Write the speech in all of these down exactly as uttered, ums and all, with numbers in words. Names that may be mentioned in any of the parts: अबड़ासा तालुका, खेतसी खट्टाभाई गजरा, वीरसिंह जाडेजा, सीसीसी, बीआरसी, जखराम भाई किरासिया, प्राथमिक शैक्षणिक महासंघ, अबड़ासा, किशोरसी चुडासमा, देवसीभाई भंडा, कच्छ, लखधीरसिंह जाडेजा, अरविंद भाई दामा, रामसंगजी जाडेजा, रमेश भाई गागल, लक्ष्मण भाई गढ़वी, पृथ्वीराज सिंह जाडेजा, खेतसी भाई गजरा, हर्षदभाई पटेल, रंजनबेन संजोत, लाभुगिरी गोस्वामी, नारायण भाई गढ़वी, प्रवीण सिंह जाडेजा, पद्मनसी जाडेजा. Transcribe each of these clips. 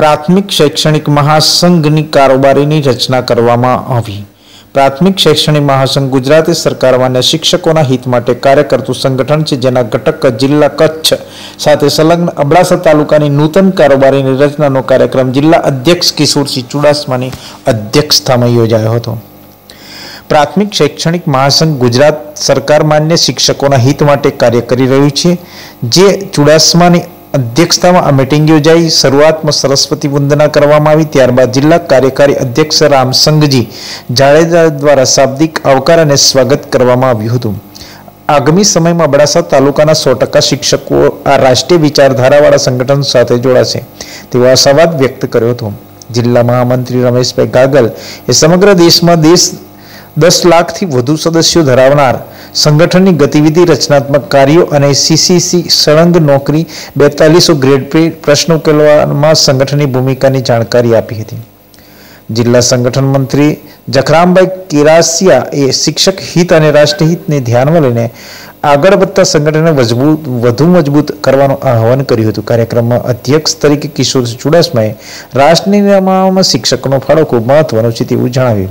प्राथमिक शैक्षणिक महासंघની કારોબારીની રચના કરવામાં આવી। प्राथमिक शैक्षणिक महासंघ गुजरात सरकार मान्य शिक्षकों हित माटे कार्य करतुं संगठन छे, जेना घटक जिला कच्छ साथे संलग्न अबड़ासा तालुकानी नूतन कारोबारीनी रचनानो कार्यक्रम जिला अध्यक्ष किशोरसी चुडासमानी अध्यक्षतामां योजायो हतो। प्राथमिक शैक्षणिक महासंघ गुजरात सरकार मान्य शिक्षकों हित माटे कार्य करी रह्युं छे, जे चुडासमानी अध्यक्षता में आ मीटिंग योजाई। शुरुआत में सरस्वती वंदना करवामां आवी, त्यारबाद जिला कार्यकारी अध्यक्ष रामसंगजी जाडेजा द्वारा शाब्दिक आवकार अने स्वागत करवामां आव्युं हतुं। आगामी समय में बड़ासा तालुकाना सौ टका शिक्षकों आ राष्ट्रीय विचारधारावाळा संगठन साथे जोड़ाशे तेवो आशावाद व्यक्त कर्यो हतो। जिला महामंत्री रमेश भाई गागल ए समग्र देश में देश दस लाख थी वधु सदस्यों धरावनार संगठन की गतिविधि रचनात्मक कार्यों और सीसीसी सळंग नौकरी बेतालीसो ग्रेड पे प्रश्न उकेलवामां संगठन की भूमिका की जानकारी आपी थी। जिला संगठन मंत्री जखराम भाई किरासिया ए शिक्षक हित और राष्ट्रहित ने ध्यान में लईने आगळ वधता संगठन मजबूत वधु मजबूत करवानुं आह्वान कर्युं हतुं। कार्यक्रम में अध्यक्ष तरीके किशोर चुडासमाए राष्ट्र निर्माण में शिक्षकों फाळो खूब महत्वनो छे तेवुं जणाव्युं।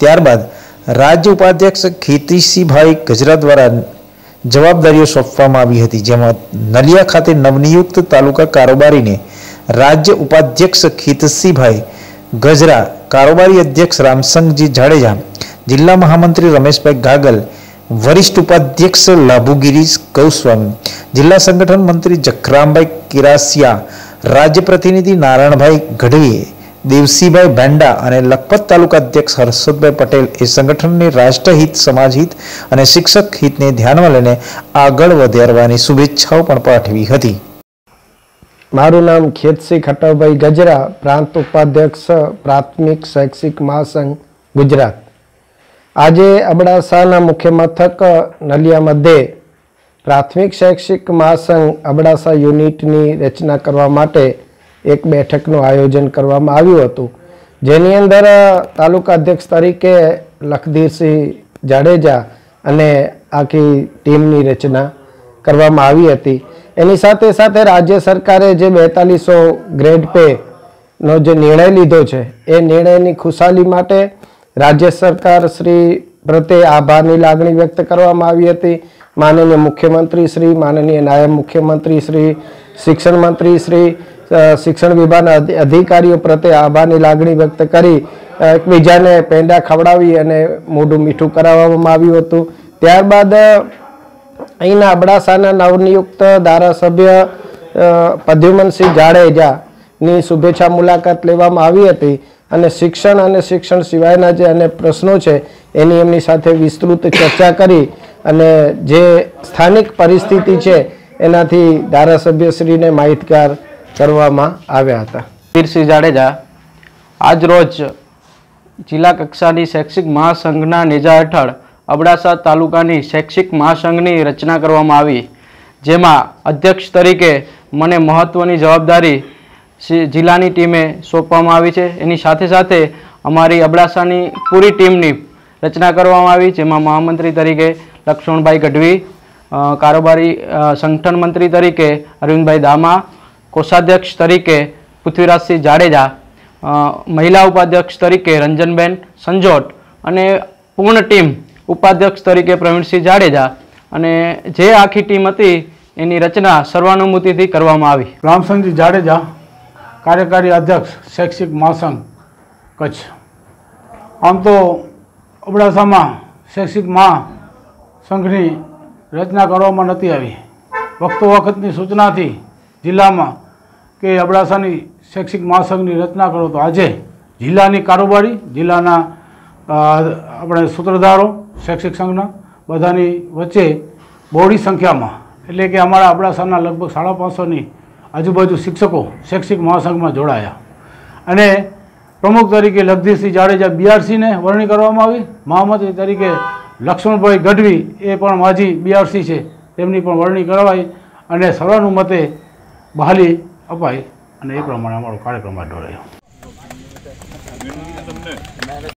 त्यारबाद राज्य उपाध्यक्ष खेतसी भाई गजरा द्वारा जवाबदारी सौंपवामां आवी हती, जेमां नलिया खाते नवनियुक्त तालुका कारोबारी ने राज्य उपाध्यक्ष खेतसी भाई गजरा, कारोबारी अध्यक्ष रामसंगजी जाडेजा, जिला महामंत्री रमेश भाई गागल, वरिष्ठ उपाध्यक्ष लाभुगिरी गोस्वामी, जिला संगठन मंत्री जखराम भाई किरासिया, राज्य प्रतिनिधि नारायण भाई गढ़वी, देवसीभाई भंडा और लखपत तालुका अध्यक्ष हर्षदभाई पटेल ए संगठन ने राष्ट्रहित, समाजहित और शिक्षक हित ने ध्यान में लैने आगळ वधारवानी शुभेच्छाओं पाठी हती। मारू नाम खेतसी खट्टाभाई गजरा, प्रांत उपाध्यक्ष प्राथमिक शैक्षिक महासंघ गुजरात। आज अबड़ासा मुख्य मथक नलिया मध्य प्राथमिक शैक्षिक महासंघ अबड़ासा यूनिट की रचना करवा माटे एक बैठक नु आयोजन करवामां आव्युं हतुं, जेनी अंदर तालुका अध्यक्ष तरीके लखधीरसिंह जाडेजा अने आखी टीमनी रचना करवामां आवी हती। एनी साथे साथे राज्य सरकारे जे बेतालीसो ग्रेड पे नो जे निर्णय लीधो छे ए निर्णयनी खुशाली माटे राज्य सरकार श्री प्रत्ये आभारनी लागणी व्यक्त करवामां आवी हती। माननीय मुख्यमंत्री श्री, माननीय नायब मुख्यमंत्री श्री, शिक्षण मंत्री श्री, शिक्षण विभाग अधिकारी प्रत्ये आभारनी लागणी व्यक्त करी एकबीजाने पेंडा खवड़ावी अने मोढुं मीठुं कराववामां आव्युं हतुं। त्यारबाद अहींना अबड़ासाना नवनियुक्त धारासभ्य पद्मनसी जाडेजानी शुभेच्छा मुलाकात लेवामां आवी हती अने शिक्षण अने शिक्षण सिवायना जे अनेक प्रश्नों छे एनी एमनी साथे विस्तृत चर्चा करी अने जे स्थानिक परिस्थिति छे एनाथी धारासभ्यश्रीने माहितगार करवामां आव्या हता। वीरसिंह जाडेजा आज रोज जिला कक्षानी शैक्षिक महासंघना नेजा हेठळ अबड़ासा तालुकानी शैक्षिक महासंघनी रचना करवामां आवी, जेमां अध्यक्ष तरीके मने महत्वनी जवाबदारी जिलानी टीमे सौंपवामां आवी छे। एनी साथे साथे अमारी अबड़ासानी पूरी टीमनी रचना करवामां आवी, जेमां महामंत्री तरीके लक्ष्मण भाई गढ़वी, कारोबारी संगठन मंत्री तरीके अरविंद भाई दामा, कोषाध्यक्ष तरीके पृथ्वीराज सिंह जाडेजा, महिला उपाध्यक्ष तरीके रंजनबेन संजोत अने पूर्ण टीम उपाध्यक्ष तरीके प्रवीण सिंह जाडेजा अने जे आखी टीम हती एनी रचना सर्वानुमतिथी करवामां आवी। रामसंगजी जाडेजा, कार्यकारी अध्यक्ष शैक्षिक महासंघ कच्छ। आम तो अबड़ासा में शैक्षिक महासंघनी रचना करवामां नती आवी, वक्तो वखतनी सूचना थी जिला में के अबड़ासा शैक्षिक महासंघनी रचना करो, तो आज जिला कारोबारी, जिला अपने सूत्रधारों, शैक्षिक संघना बधानी वच्चे बौड़ी संख्या में एटले के अमारा अबड़ासा लगभग साढ़ा पांच सौ आजूबाजू शिक्षकों शैक्षिक महासंघ में जोड़ाया अने प्रमुख तरीके लखधीरसिंह जाडेजा बीआरसी ने वरणी करवामां आवी। महामंत्री तरीके लक्ष्मणभाई गढ़वी ए पण माजी बीआरसी छे तेमनी पण वरणी करवाई अने सर्वानुमते बहाली अपाई अने ए प्रमाणे अमारो कार्यक्रम आड्यो रह्यो।